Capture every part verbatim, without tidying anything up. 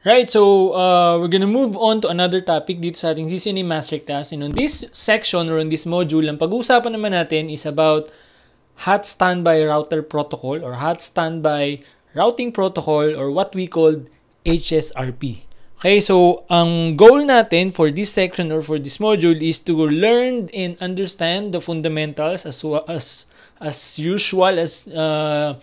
Right, so uh, we're gonna move on to another topic dito sa ating C C N A Masterclass. And on this section or on this module, ang pag-uusapan naman natin is about Hot Standby Router Protocol or Hot Standby Routing Protocol or what we called H S R P. Okay, so ang goal natin for this section or for this module is to learn and understand the fundamentals as, as, as usual as... Uh,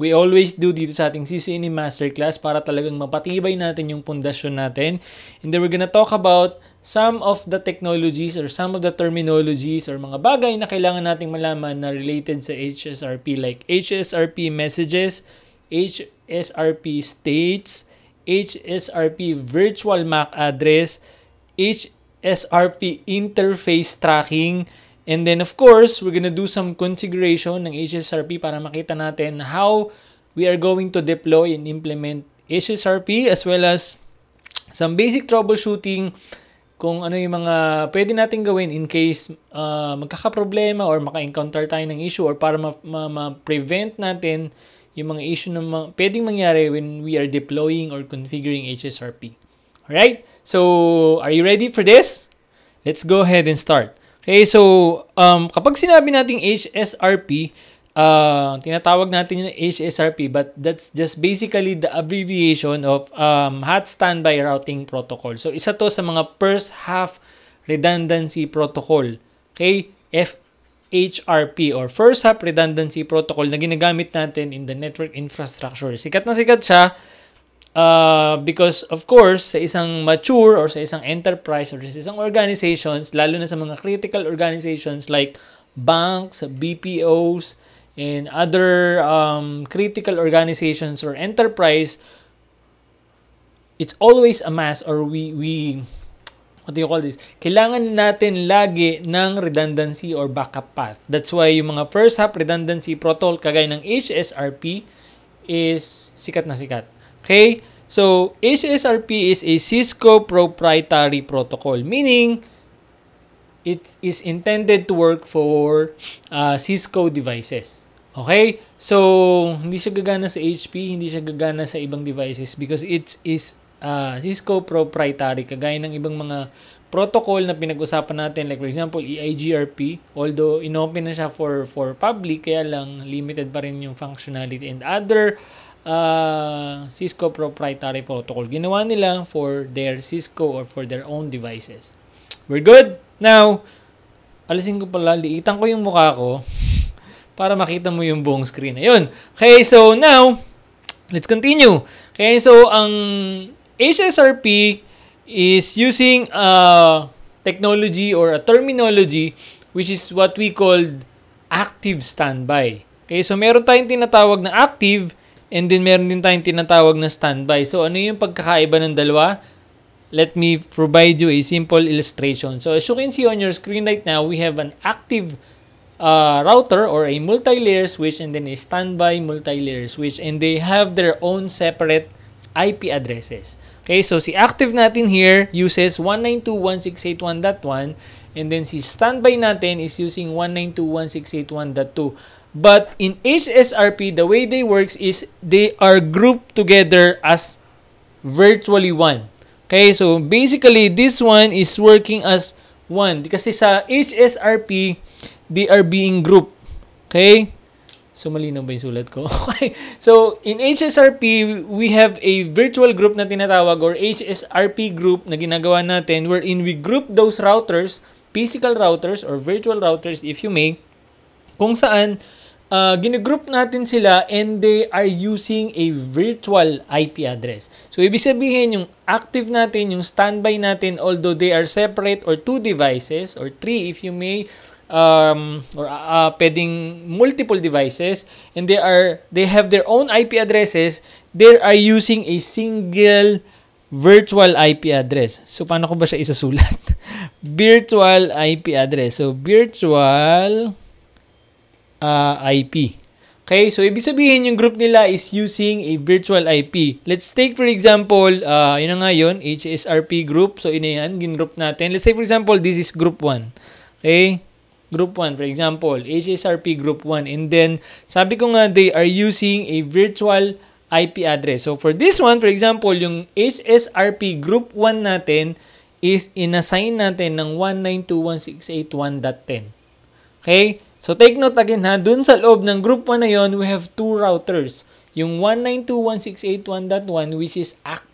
We always do dito sa ating C C N A Masterclass para talagang mapatibay natin yung pundasyon natin. And then we're gonna talk about some of the technologies or some of the terminologies or mga bagay na kailangan nating malaman na related sa H S R P like H S R P messages, H S R P states, H S R P virtual M A C address, H S R P interface tracking. And then, of course, we're gonna do some configuration ng H S R P para makita natin how we are going to deploy and implement H S R P as well as some basic troubleshooting kung ano yung mga pwede natin gawin in case uh, magkakaproblema or maka-encounter tayo ng issue or para ma-prevent ma ma natin yung mga issue na ma pwedeng mangyari when we are deploying or configuring H S R P. Alright? So, are you ready for this? Let's go ahead and start. Okay, so um, kapag sinabi nating H S R P, uh, tinatawag natin yung H S R P but that's just basically the abbreviation of um, Hot Standby Routing Protocol. So isa to sa mga First Half Redundancy Protocol, okay, F H R P or First Half Redundancy Protocol na ginagamit natin in the network infrastructure. Sikat na sikat siya. Uh, because of course, sa isang mature or sa isang enterprise or sa isang organizations, lalo na sa mga critical organizations like banks, B P Os, and other um, critical organizations or enterprise, it's always a mess or we, we, what do you call this? Kailangan natin lagi ng redundancy or backup path. That's why yung mga first half redundancy protocol kagaya ng H S R P is sikat na sikat. Okay, so H S R P is a Cisco proprietary protocol, meaning it is intended to work for uh, Cisco devices. Okay, so hindi siya gagana sa H P, hindi siya gagana sa ibang devices because it is uh, Cisco proprietary, kagaya ng ibang mga protocol na pinag-usapan natin like for example E I G R P, although inopen na siya for, for public, kaya lang limited pa rin yung functionality and other Uh, Cisco proprietary protocol. Ginawa nila for their Cisco or for their own devices. We're good? Now, alisin ko pala, liitan ko yung mukha ko para makita mo yung buong screen. Ayun. Okay, so now, let's continue. Okay, so ang H S R P is using a technology or a terminology which is what we called active standby. Okay, so meron tayong tinatawag na active and then, meron din tayong tinatawag na standby. So, ano yung pagkakaiba ng dalawa? Let me provide you a simple illustration. So, as you can see on your screen right now, we have an active uh, router or a multi-layer switch and then a standby multi-layer switch. And they have their own separate I P addresses. Okay, so si active natin here uses one nine two dot one six eight one dot one and then si standby natin is using one nine two dot one six eight one dot two. But in H S R P, the way they works is they are grouped together as virtually one. Okay, so basically, this one is working as one. Kasi sa H S R P, they are being grouped. Okay? So, malinaw ba yung sulat ko? Okay. So, in H S R P, we have a virtual group na tinatawag or H S R P group na ginagawa natin wherein we group those routers, physical routers or virtual routers if you may, kung saan Uh, ginagroup natin sila and they are using a virtual I P address. So, ibig sabihin yung active natin, yung standby natin, although they are separate or two devices or three if you may, um, or uh, pwedeng multiple devices, and they are they have their own I P addresses, they are using a single virtual I P address. So, paano ko ba siya isasulat? Virtual I P address. So, virtual... Uh, I P. Okay, so ibig sabihin yung group nila is using a virtual I P. Let's take for example, uh, yun na nga yun, H S R P group. So, ina yan, gin-group natin. Let's say for example, this is group one. Okay, group one for example, H S R P group one. And then, sabi ko nga, they are using a virtual I P address. So for this one, for example, yung H S R P group one natin is inassign natin ng one nine two one six eight one dot ten. Okay? So take note again ha, dun sa loob ng group one na yon, we have two routers. Yung one nine two one six eight one dot one which is act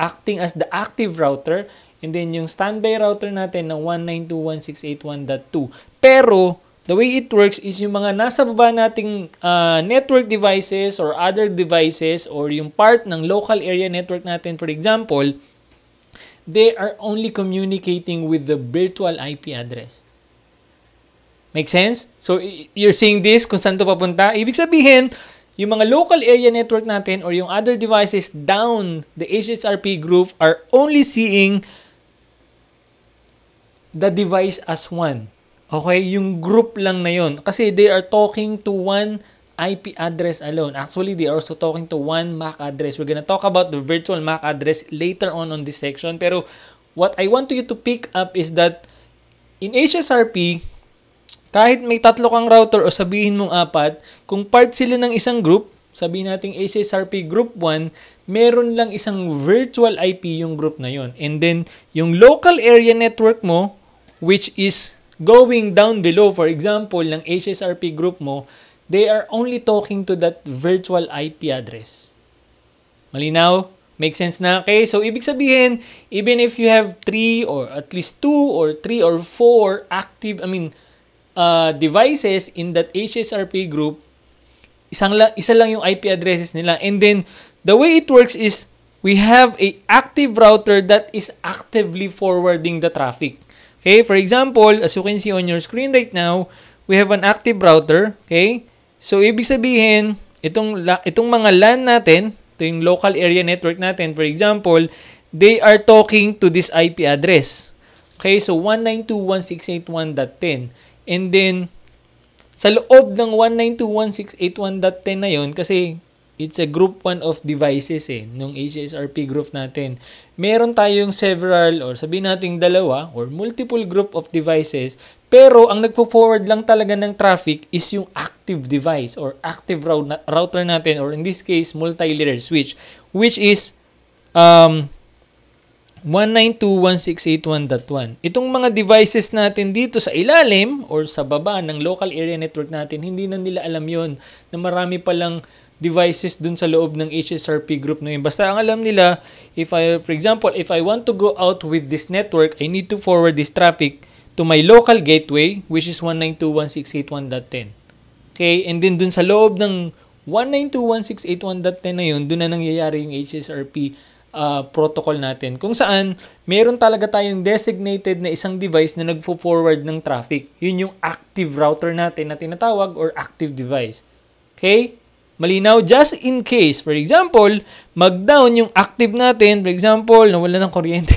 acting as the active router, and then yung standby router natin ng one nine two one six eight one dot two. Pero the way it works is yung mga nasa baba nating uh, network devices or other devices or yung part ng local area network natin, for example, they are only communicating with the virtual I P address. Make sense? So, you're seeing this kung saan to papunta? Ibig sabihin, yung mga local area network natin or yung other devices down the H S R P group are only seeing the device as one. Okay, yung group lang na yun. Kasi they are talking to one I P address alone. Actually, they are also talking to one M A C address. We're gonna talk about the virtual M A C address later on on this section. Pero what I want you to pick up is that in H S R P, kahit may tatlo kang router o sabihin mong apat, kung part sila ng isang group, sabihin natin H S R P group one, meron lang isang virtual I P yung group na yun. And then, yung local area network mo, which is going down below, for example, ng H S R P group mo, they are only talking to that virtual I P address. Malinaw? Make sense na? Okay, so ibig sabihin, even if you have three or at least two or three or four active, I mean, uh, devices in that H S R P group, isang la, isa lang yung I P addresses nila. And then, the way it works is, we have a active router that is actively forwarding the traffic. Okay, for example, as you can see on your screen right now, we have an active router. Okay, so ibig sabihin, itong, itong mga LAN natin, ito yung local area network natin, for example, they are talking to this I P address. Okay, so one nine two one six eight one dot ten. And then, sa loob ng one nine two one six eight one dot ten na yun, kasi it's a group one of devices eh, nung H S R P group natin. Meron tayong several or sabihin nating dalawa or multiple group of devices, pero ang nagpo-forward lang talaga ng traffic is yung active device or active router natin, or in this case, multi-layer switch, which is um, one nine two one six eight one dot one. Itong mga devices natin dito sa ilalim or sa baba ng local area network natin, hindi na nila alam yon na marami palang devices dun sa loob ng H S R P group na yun. Basta ang alam nila, if I, for example, if I want to go out with this network, I need to forward this traffic to my local gateway, which is one nine two one six eight one dot ten. Okay, and then dun sa loob ng one nine two one six eight one dot ten na yun, dun na nangyayari yung H S R P uh, protocol natin. Kung saan, meron talaga tayong designated na isang device na nagpo-forward ng traffic. Yun yung active router natin na tinatawag or active device. Okay? Malinaw, just in case, for example, mag-down yung active natin, for example, nawala ng kuryente.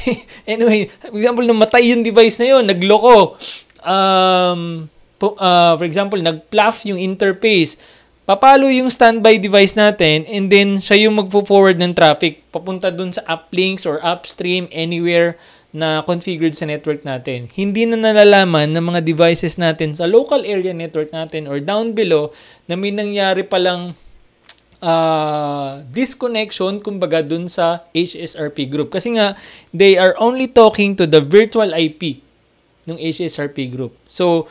Anyway, for example, namatay yung device na yun, nagloko. Um, uh, for example, nag-pluff yung interface. Papalo yung standby device natin, and then siya yung mag-forward ng traffic. Papunta dun sa uplinks or upstream, anywhere na configured sa network natin. Hindi na nalalaman ng mga devices natin sa local area network natin or down below na may nangyari palang Uh, disconnection kumbaga dun sa H S R P group. Kasi nga, they are only talking to the virtual I P ng H S R P group. So,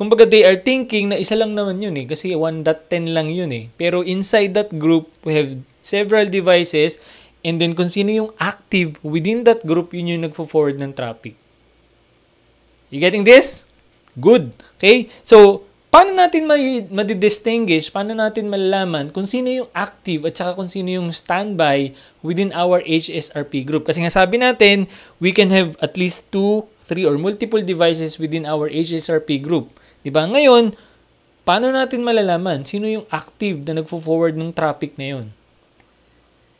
kumbaga they are thinking na isa lang naman yun eh, kasi one point ten lang yun eh. Pero inside that group, we have several devices, and then kung sino yung active within that group, yun yung nagpo-forward ng traffic. You getting this? Good. Okay? So, paano natin madidistinguish, paano natin malalaman kung sino yung active at saka kung sino yung standby within our H S R P group? Kasi nga sabi natin, we can have at least two, three, or multiple devices within our H S R P group. Diba? Ngayon, paano natin malalaman sino yung active na nagpo-forward ng traffic na yun?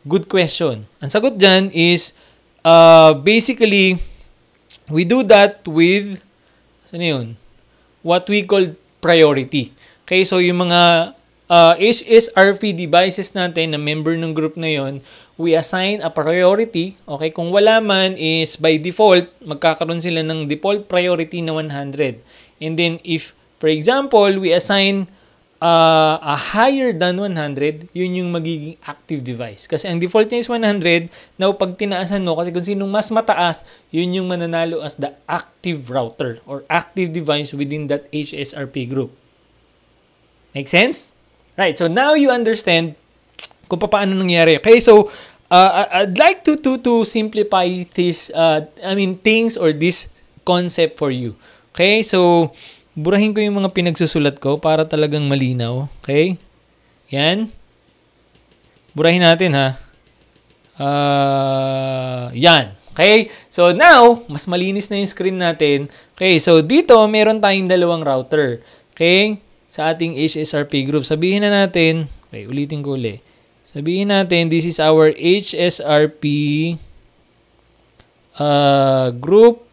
Good question. Ang sagot dyan is, uh, basically, we do that with, saan yun? What we call priority. Okay, so yung mga uh, H S R P devices natin na member ng group na yon, we assign a priority. Okay, kung wala man is by default, magkakaroon sila ng default priority na one hundred. And then if, for example, we assign uh, a higher than one hundred, yun yung magiging active device. Kasi ang default niya is one hundred. Now, pag tinaasan mo, kasi kung sinong mas mataas, yun yung mananalo as the active router or active device within that H S R P group. Make sense? Right. So, now you understand kung paano nangyari. Okay, so, uh, I'd like to, to, to simplify this, uh, I mean, things or this concept for you. Okay, so, burahin ko yung mga pinagsusulat ko para talagang malinaw. Okay? Yan. Burahin natin, ha? Uh, yan. Okay? So, now, mas malinis na yung screen natin. Okay, so, dito, meron tayong dalawang router. Okay? Sa ating H S R P group. Sabihin na natin, okay, ulitin ko ulit. Sabihin natin, this is our H S R P uh, group,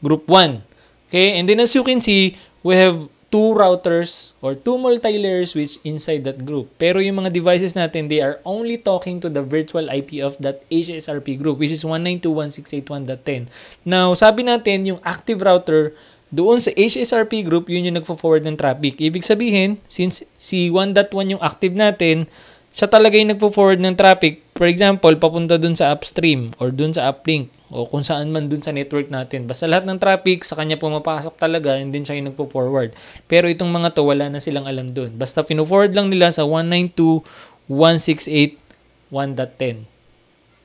group one. Okay, and then as you can see, we have two routers or two multi-layer switch inside that group. Pero yung mga devices natin, they are only talking to the virtual I P of that H S R P group, which is one ninety-two dot one sixty-eight dot one dot ten. Now, sabi natin, yung active router, doon sa H S R P group, yun yung nagpo-forward ng traffic. Ibig sabihin, since si one dot one yung active natin, siya talaga yung nagpo-forward ng traffic. For example, papunta doon sa upstream or doon sa uplink. O kung saan man dun sa network natin. Basta lahat ng traffic, sa kanya pumapasok talaga and then siya yung nagpo-forward. Pero itong mga to, wala na silang alam dun. Basta pino-forward lang nila sa one ninety-two dot one sixty-eight dot one dot ten.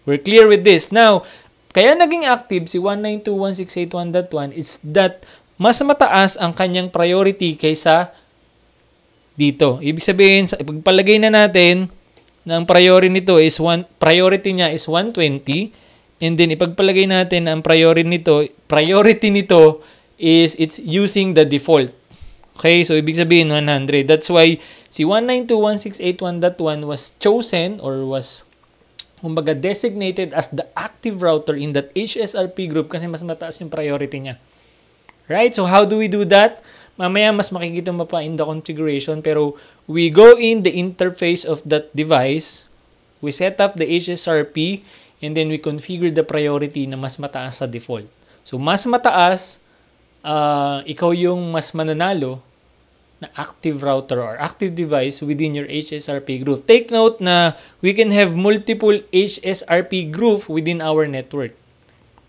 We're clear with this. Now, kaya naging active si one ninety-two dot one sixty-eight dot one dot one is that mas mataas ang kanyang priority kaysa dito. Ibig sabihin, pagpalagay na natin na ang priority nito is one, priority niya is one twenty. And then, ipagpalagay natin ang priority nito, priority nito is it's using the default. Okay? So, ibig sabihin, one hundred. That's why, si one ninety-two dot one sixty-eight dot one dot one was chosen or was, kumbaga, designated as the active router in that H S R P group kasi mas mataas yung priority niya. Right? So, how do we do that? Mamaya, mas makikita mo pa in the configuration, pero we go in the interface of that device, we set up the H S R P, and then we configure the priority na mas mataas sa default. So, mas mataas, uh, ikaw yung mas mananalo na active router or active device within your H S R P group. Take note na we can have multiple H S R P group within our network.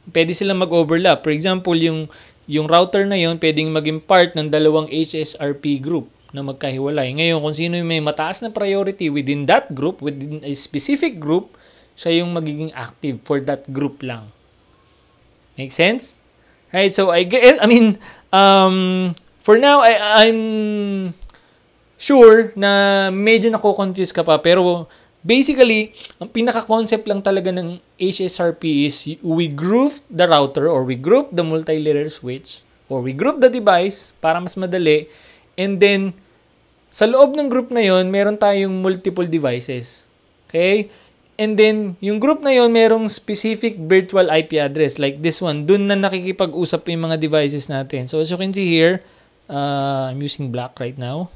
Pwede silang mag-overlap. For example, yung, yung router na yun, pwedeng maging part ng dalawang H S R P group na magkahiwalay. Ngayon, kung sino yung may mataas na priority within that group, within a specific group, siya yung magiging active for that group lang. Make sense? Right, so I guess, I mean, um, for now, I, I'm sure na medyo nako-confuse ka pa, pero basically, ang pinaka-concept lang talaga ng H S R P is we group the router or we group the multi-layer switch or we group the device para mas madali, and then, sa loob ng group na yon, meron tayong multiple devices. Okay? And then, yung group na yon merong specific virtual I P address like this one. Dun na nakikipag-usap yung mga devices natin. So, as you can see here, uh, I'm using black right now.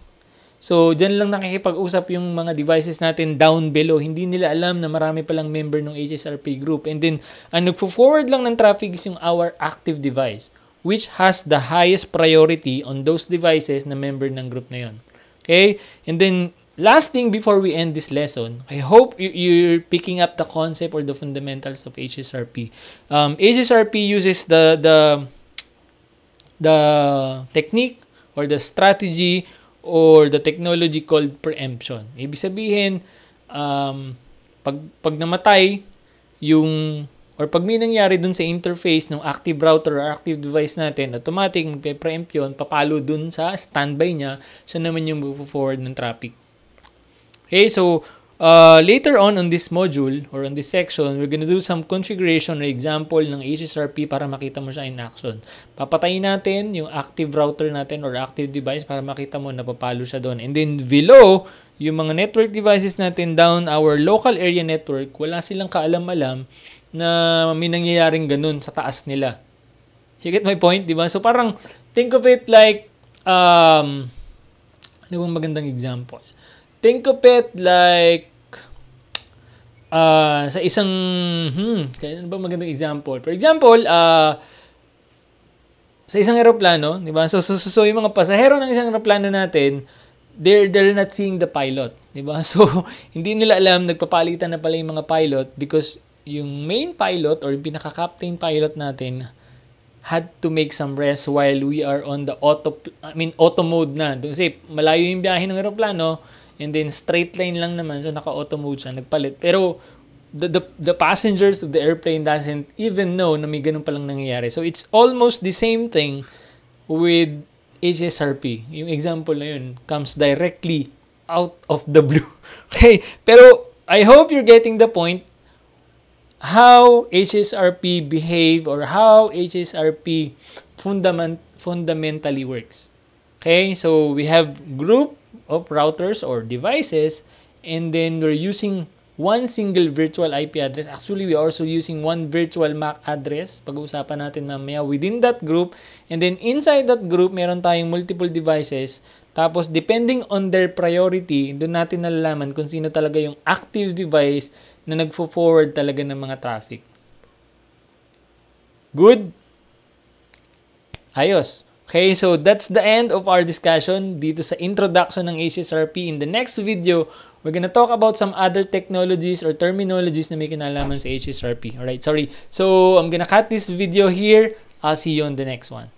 So, dyan lang nakikipag-usap yung mga devices natin down below. Hindi nila alam na marami palang member ng H S R P group. And then, ang nagpo-forward lang ng traffic is yung our active device which has the highest priority on those devices na member ng group na yon. Okay? And then, last thing before we end this lesson, I hope you're picking up the concept or the fundamentals of H S R P. Um, H S R P uses the, the, the technique or the strategy or the technology called preemption. Ibig sabihin, um, pag, pag namatay yung, or pag may nangyari dun sa interface ng active router or active device natin, automatic, magpe-preempt yun, papalo dun sa standby niya, siya naman yung move-forward ng traffic. Okay, so uh, later on on this module or on this section, we're gonna do some configuration or example ng H S R P para makita mo siya in action. Papatayin natin yung active router natin or active device para makita mo napapalo siya doon. And then below, yung mga network devices natin down our local area network, wala silang kaalam-alam na may nangyayaring ganun sa taas nila. You get my point, di ba? So parang think of it like, um, ano bang magandang example? Think of it like uh, sa isang, hmm, kaya ano ba magandang example? For example, uh, sa isang aeroplano, di ba? So, so, so, so, yung mga pasahero ng isang aeroplano natin, they're, they're not seeing the pilot. Diba? So, hindi nila alam, nagpapalitan na pala yung mga pilot because yung main pilot or yung pinaka-captain pilot natin had to make some rest while we are on the auto, I mean, auto mode na. Kasi malayo yung biyahe ng aeroplano and then straight line lang naman. So, naka-auto mode siya, nagpalit. Pero, The, the, the passengers of the airplane doesn't even know na may ganun palang nangyayari. So, it's almost the same thing with H S R P. Yung example na yun comes directly out of the blue. Okay? Pero, I hope you're getting the point how H S R P behave or how H S R P fundament, fundamentally works. Okay? So, we have group of routers or devices and then we're using one single virtual I P address. Actually, we are also using one virtual M A C address. Pag-uusapan natin mamaya within that group. And then inside that group, meron tayong multiple devices. Tapos, depending on their priority, doon natin nalalaman kung sino talaga yung active device na nagfo-forward talaga ng mga traffic. Good? Ayos. Okay, so that's the end of our discussion dito sa introduction ng H S R P. In the next video, we're gonna talk about some other technologies or terminologies na may kinalaman sa H S R P. Alright, sorry. So, I'm gonna cut this video here. I'll see you on the next one.